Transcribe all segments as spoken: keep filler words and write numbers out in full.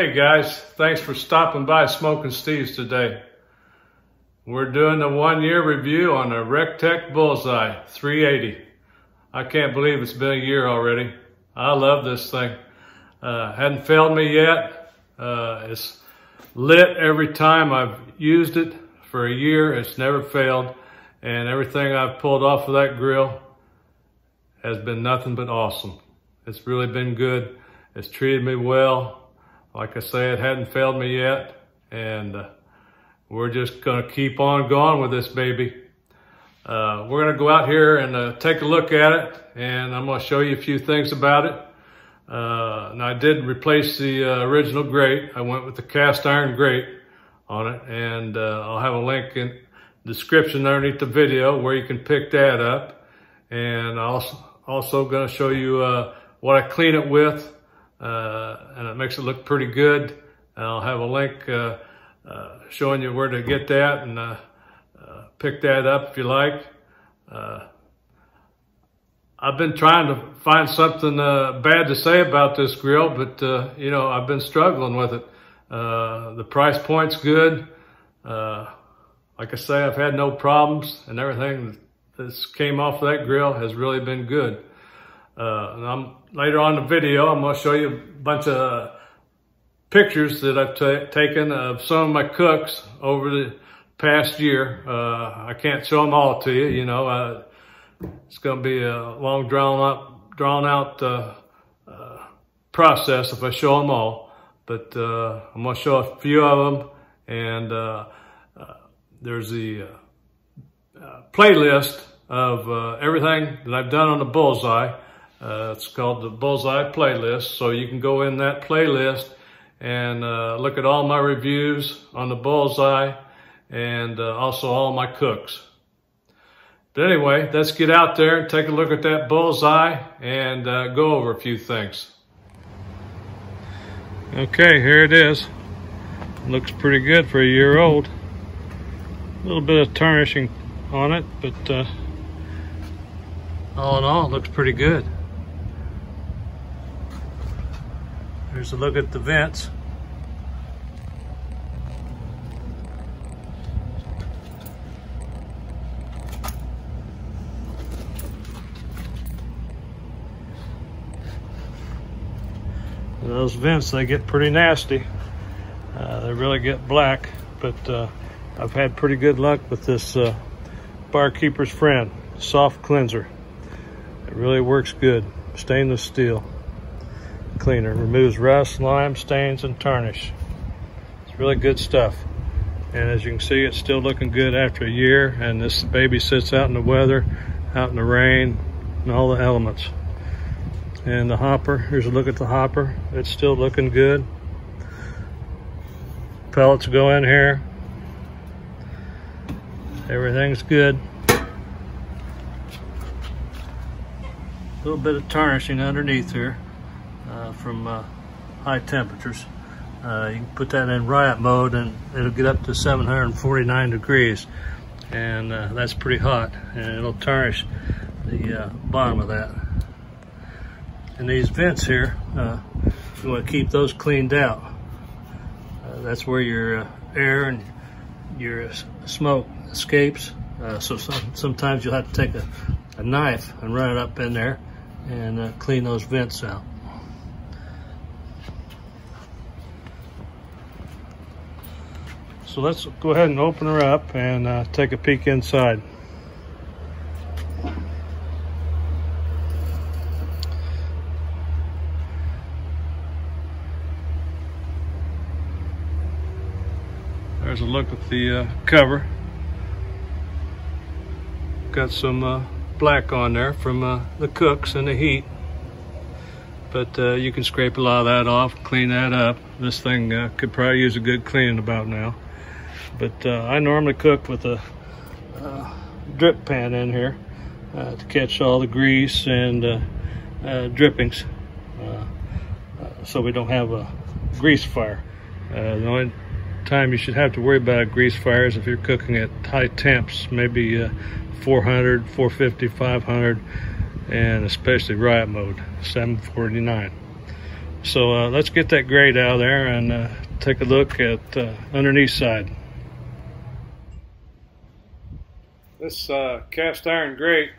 Hey guys, thanks for stopping by Smokin' Steve's today. We're doing a one-year review on the RecTeq Bullseye three eighty. I can't believe it's been a year already. I love this thing. Uh, hadn't failed me yet. Uh, it's lit every time I've used it for a year. It's never failed. And everything I've pulled off of that grill has been nothing but awesome. It's really been good. It's treated me well. Like I say, it hadn't failed me yet, and uh, we're just going to keep on going with this baby. Uh, we're going to go out here and uh, take a look at it, and I'm going to show you a few things about it. Uh, and I did replace the uh, original grate. I went with the cast iron grate on it, and uh, I'll have a link in the description underneath the video where you can pick that up. And I'm also, also going to show you uh, what I clean it with. Uh, and it makes it look pretty good. And I'll have a link uh, uh, showing you where to get that and uh, uh, pick that up if you like. Uh, I've been trying to find something uh, bad to say about this grill, but uh, you know, I've been struggling with it. Uh, the price point's good. Uh, like I say, I've had no problems, and everything that's came off that grill has really been good. Uh, and I'm, later on in the video, I'm going to show you a bunch of uh, pictures that I've t taken of some of my cooks over the past year. Uh, I can't show them all to you, you know. Uh, it's going to be a long, drawn-out drawn out, uh, uh, process if I show them all. But uh, I'm going to show a few of them. And uh, uh, there's the uh, uh, playlist of uh, everything that I've done on the Bullseye. Uh, it's called the Bullseye playlist, so you can go in that playlist and uh, look at all my reviews on the Bullseye and uh, also all my cooks. But anyway, let's get out there and take a look at that Bullseye and uh, go over a few things. Okay, here it is. Looks pretty good for a year old. A little bit of tarnishing on it, but uh, all in all, it looks pretty good. Here's a look at the vents. Those vents, they get pretty nasty. Uh, they really get black, but uh, I've had pretty good luck with this uh, BarKeepers Friend Soft Cleanser. It really works good. Stainless steel cleaner, removes rust, lime, stains, and tarnish. It's really good stuff. And as you can see, it's still looking good after a year, and this baby sits out in the weather, out in the rain, and all the elements. And the hopper, here's a look at the hopper. It's still looking good. Pellets go in here. Everything's good. A little bit of tarnishing underneath here. Uh, from uh, high temperatures. Uh, you can put that in riot mode and it'll get up to seven hundred forty-nine degrees, and uh, that's pretty hot, and it'll tarnish the uh, bottom of that. And these vents here, uh, you want to keep those cleaned out. Uh, that's where your uh, air and your smoke escapes, uh, so some, sometimes you'll have to take a, a knife and run it up in there and uh, clean those vents out. So let's go ahead and open her up and uh, take a peek inside. There's a look at the uh, cover. Got some uh, black on there from uh, the cooks and the heat. But uh, you can scrape a lot of that off, clean that up. This thing uh, could probably use a good cleaning about now. But uh, I normally cook with a uh, drip pan in here uh, to catch all the grease and uh, uh, drippings, uh, uh, so we don't have a grease fire. Uh, the only time you should have to worry about a grease fire is if you're cooking at high temps, maybe uh, four hundred, four fifty, five hundred, and especially riot mode, seven forty-nine. So uh, let's get that grate out of there and uh, take a look at the uh, underneath side. This uh, cast iron grate,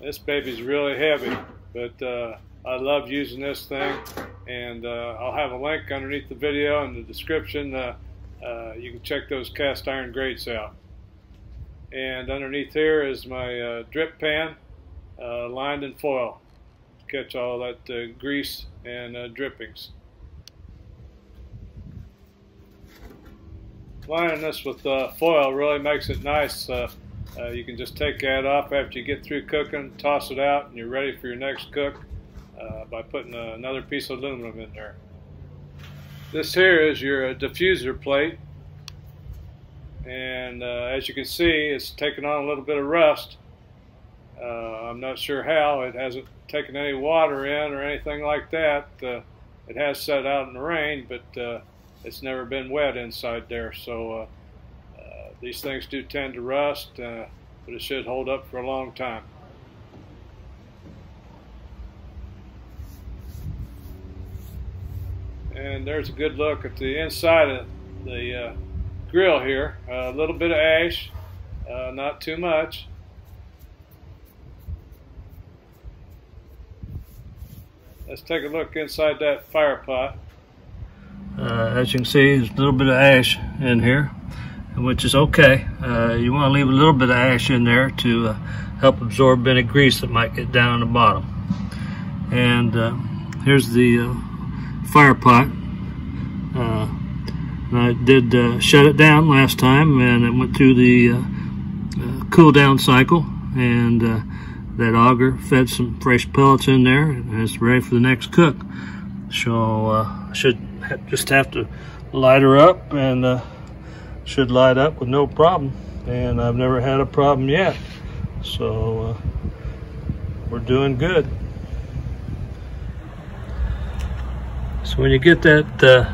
this baby's really heavy, but uh, I love using this thing, and uh, I'll have a link underneath the video in the description. Uh, uh, you can check those cast iron grates out. And underneath here is my uh, drip pan uh, lined in foil to catch all that uh, grease and uh, drippings. Lining this with uh, foil really makes it nice. Uh, uh, you can just take that off after you get through cooking, toss it out, and you're ready for your next cook uh, by putting uh, another piece of aluminum in there. This here is your uh, diffuser plate, and uh, as you can see, it's taken on a little bit of rust. Uh, I'm not sure how. It hasn't taken any water in or anything like that. Uh, it has set out in the rain, but uh, it's never been wet inside there, so uh, uh, these things do tend to rust, uh, but it should hold up for a long time. And there's a good look at the inside of the uh, grill here. A uh, little bit of ash, uh, not too much. Let's take a look inside that fire pot. Uh, as you can see, there's a little bit of ash in here, which is okay. Uh, you want to leave a little bit of ash in there to uh, help absorb any grease that might get down on the bottom. And uh, here's the uh, fire pot. Uh, I did uh, shut it down last time, and it went through the uh, uh, cool down cycle, and uh, that auger fed some fresh pellets in there, and it's ready for the next cook. So uh, should just have to light her up, and uh, should light up with no problem, and I've never had a problem yet, so uh, we're doing good. So when you get that uh,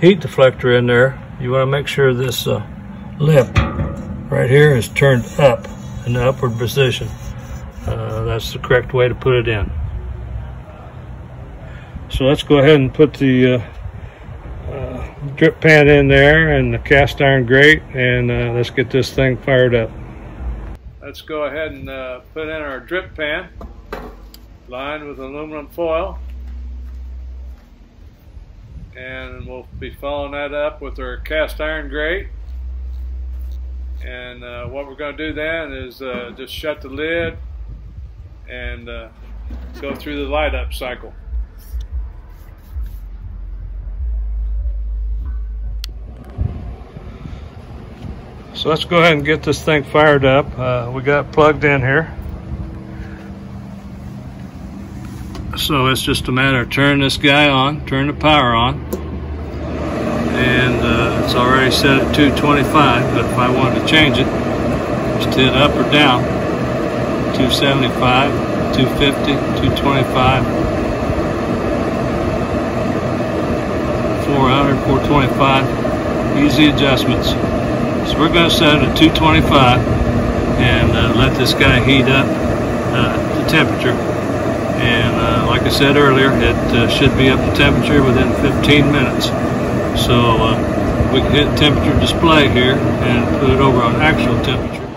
heat deflector in there, you want to make sure this uh, lip right here is turned up in the upward position. Uh, that's the correct way to put it in. So let's go ahead and put the uh, uh, drip pan in there and the cast iron grate, and uh, let's get this thing fired up. Let's go ahead and uh, put in our drip pan lined with aluminum foil, and we'll be following that up with our cast iron grate. And uh, what we're going to do then is uh, just shut the lid and uh, go through the light up cycle. So let's go ahead and get this thing fired up. Uh, we got it plugged in here. So it's just a matter of turning this guy on, turn the power on. And uh, it's already set at two twenty-five, but if I wanted to change it, just hit up or down. two seventy-five, two fifty, two twenty-five, four hundred, four twenty-five, easy adjustments. So we're going to set it at two twenty-five and uh, let this guy heat up uh, the temperature. And uh, like I said earlier, it uh, should be up to temperature within fifteen minutes. So uh, we can hit temperature display here and put it over on actual temperature.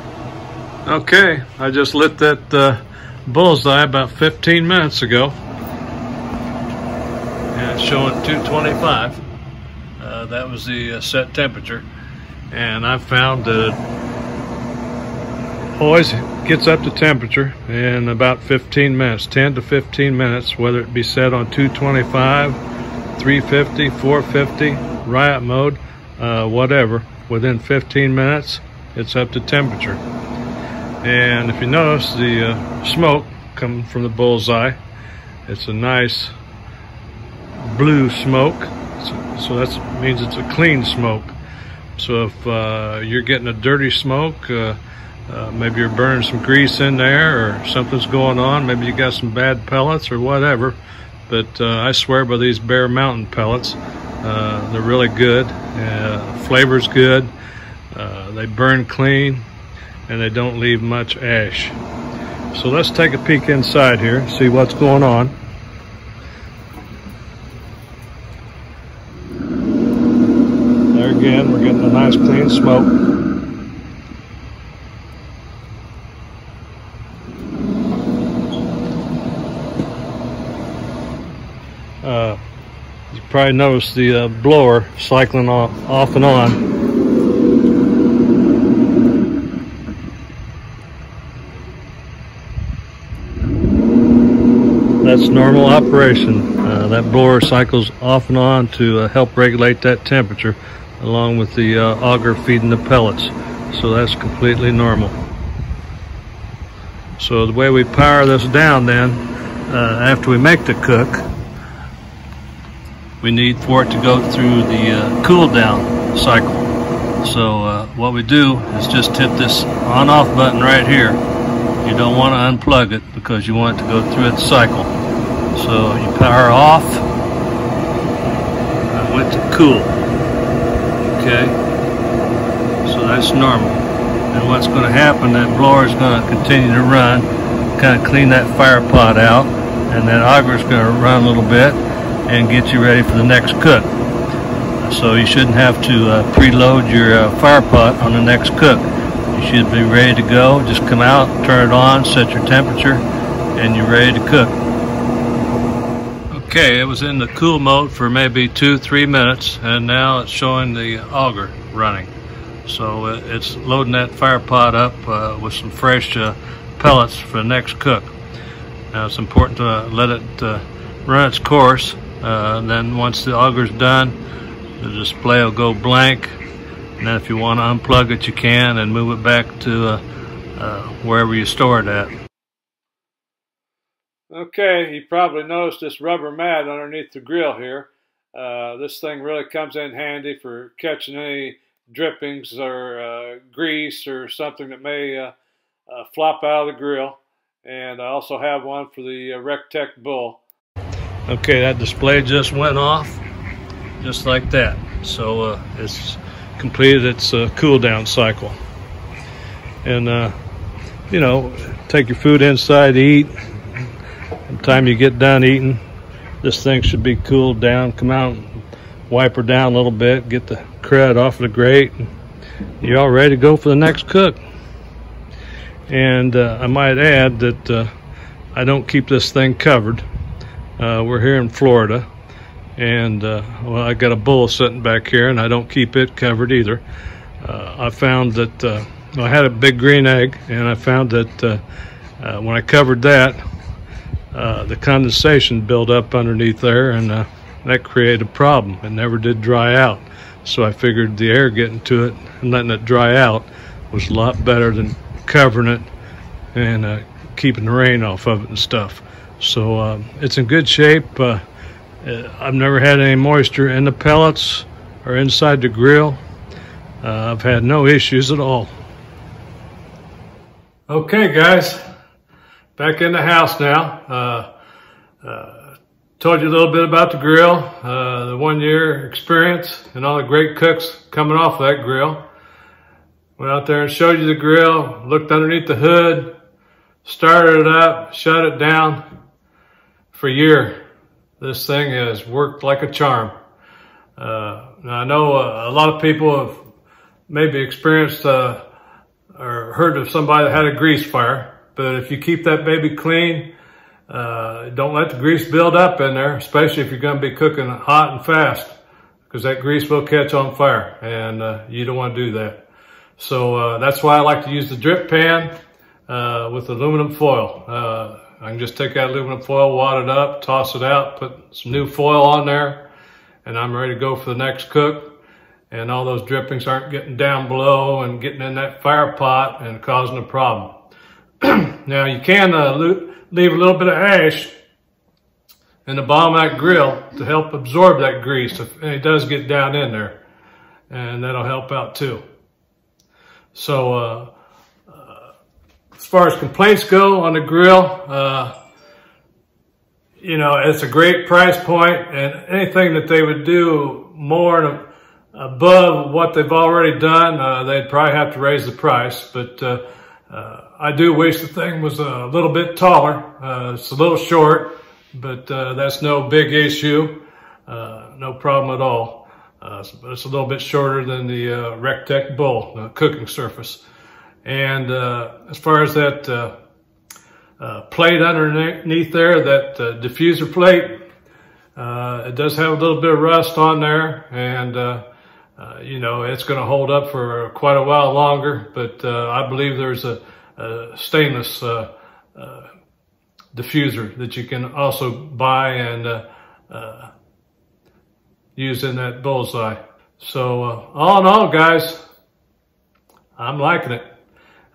Okay, I just lit that uh, bullseye about fifteen minutes ago. And it's showing two twenty-five. Uh, that was the uh, set temperature. And I found that it always gets up to temperature in about fifteen minutes, ten to fifteen minutes, whether it be set on two twenty-five, three fifty, four fifty, riot mode, uh, whatever. Within fifteen minutes, it's up to temperature. And if you notice, the uh, smoke coming from the bullseye, it's a nice blue smoke. So, so that means it's a clean smoke. So if uh, you're getting a dirty smoke, uh, uh, maybe you're burning some grease in there or something's going on, maybe you got some bad pellets or whatever, but uh, I swear by these Bear Mountain Pellets. Uh, they're really good, uh, flavor's good, uh, they burn clean, and they don't leave much ash. So let's take a peek inside here, see what's going on. nice clean smoke. Uh, you probably noticed the uh, blower cycling off, off and on. That's normal operation. Uh, that blower cycles off and on to uh, help regulate that temperature, along with the uh, auger feeding the pellets. So that's completely normal. So the way we power this down then, uh, after we make the cook, we need for it to go through the uh, cool down cycle. So uh, what we do is just tip this on off button right here. You don't want to unplug it because you want it to go through its cycle. So you power off and went to cool. Okay, so that's normal. And what's going to happen, that blower is going to continue to run, kind of clean that fire pot out, and that auger is going to run a little bit and get you ready for the next cook. So you shouldn't have to uh, preload your uh, fire pot on the next cook. You should be ready to go. Just come out, turn it on, set your temperature, and you're ready to cook. Okay, it was in the cool mode for maybe two, three minutes, and now it's showing the auger running. So it's loading that fire pot up uh, with some fresh uh, pellets for the next cook. Now it's important to uh, let it uh, run its course. Uh, and then once the auger's done, the display will go blank. And then if you want to unplug it, you can, and move it back to uh, uh, wherever you store it at. Okay, you probably noticed this rubber mat underneath the grill here. Uh, this thing really comes in handy for catching any drippings or uh, grease or something that may uh, uh, flop out of the grill. And I also have one for the uh, RecTeq Bull. Okay, that display just went off, just like that. So uh, it's completed its uh, cool down cycle. And, uh, you know, take your food inside to eat. By the time you get done eating, this thing should be cooled down. Come out and wipe her down a little bit, get the crud off the grate, and you're all ready to go for the next cook. And uh, I might add that uh, I don't keep this thing covered. Uh, we're here in Florida, and uh, well, I got a bull sitting back here, and I don't keep it covered either. Uh, I found that uh, I had a big green egg, and I found that uh, uh, when I covered that, Uh, the condensation built up underneath there, and uh, that created a problem. It never did dry out, so I figured the air getting to it and letting it dry out was a lot better than covering it and uh, keeping the rain off of it and stuff. So uh, it's in good shape. uh, I've never had any moisture in the pellets or inside the grill. uh, I've had no issues at all. Okay guys, back in the house now. Uh, uh, told you a little bit about the grill, uh, the one year experience, and all the great cooks coming off that grill. Went out there and showed you the grill, looked underneath the hood, started it up, shut it down. For a year, this thing has worked like a charm. Uh, now I know a, a lot of people have maybe experienced uh, or heard of somebody that had a grease fire. But if you keep that baby clean, uh, don't let the grease build up in there, especially if you're going to be cooking hot and fast, because that grease will catch on fire, and uh, you don't want to do that. So uh, that's why I like to use the drip pan uh, with aluminum foil. Uh, I can just take that aluminum foil, wad it up, toss it out, put some new foil on there, and I'm ready to go for the next cook. And all those drippings aren't getting down below and getting in that fire pot and causing a problem. Now you can uh, leave a little bit of ash in the bottom of that grill to help absorb that grease if it does get down in there, and that'll help out too. So uh, uh, as far as complaints go on the grill, uh, you know, it's a great price point, and anything that they would do more and above what they've already done, uh, they'd probably have to raise the price. But uh, Uh, I do wish the thing was a little bit taller. Uh, it's a little short, but uh, that's no big issue. Uh, no problem at all. Uh, so it's a little bit shorter than the uh, RecTeq Bull uh, cooking surface. And uh, as far as that uh, uh, plate underneath there, that uh, diffuser plate, uh, it does have a little bit of rust on there, and uh, uh, you know, it's going to hold up for quite a while longer. But uh, I believe there's a, a stainless uh, uh, diffuser that you can also buy and uh, uh, use in that Bullseye. So uh, all in all, guys, I'm liking it.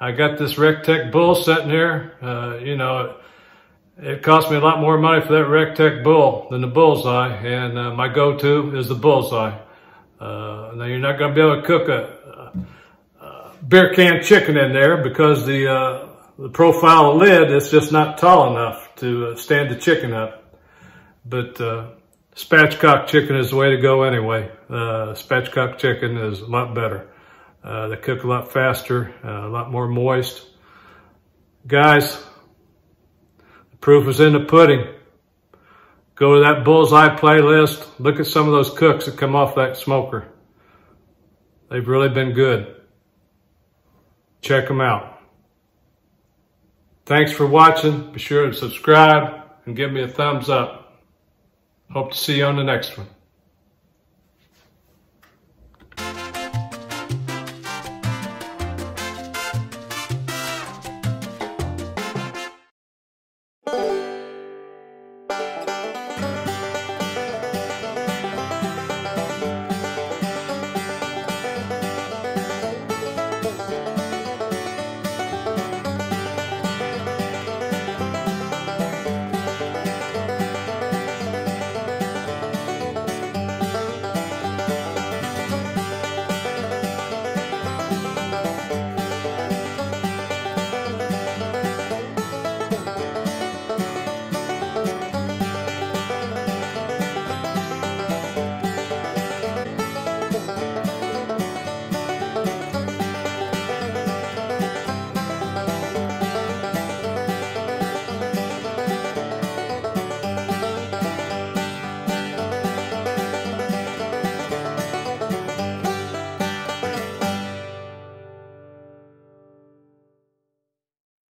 I got this RecTeq Bull sitting here. Uh, you know, it, it cost me a lot more money for that RecTeq Bull than the Bullseye, and uh, my go-to is the Bullseye. Uh, now, you're not going to be able to cook a, a, a beer can chicken in there because the, uh, the profile lid is just not tall enough to uh, stand the chicken up. But uh, spatchcock chicken is the way to go anyway. Uh, spatchcock chicken is a lot better. Uh, they cook a lot faster, uh, a lot more moist. Guys, the proof is in the pudding. Go to that Bullseye playlist. Look at some of those cooks that come off that smoker. They've really been good. Check them out. Thanks for watching. Be sure to subscribe and give me a thumbs up. Hope to see you on the next one.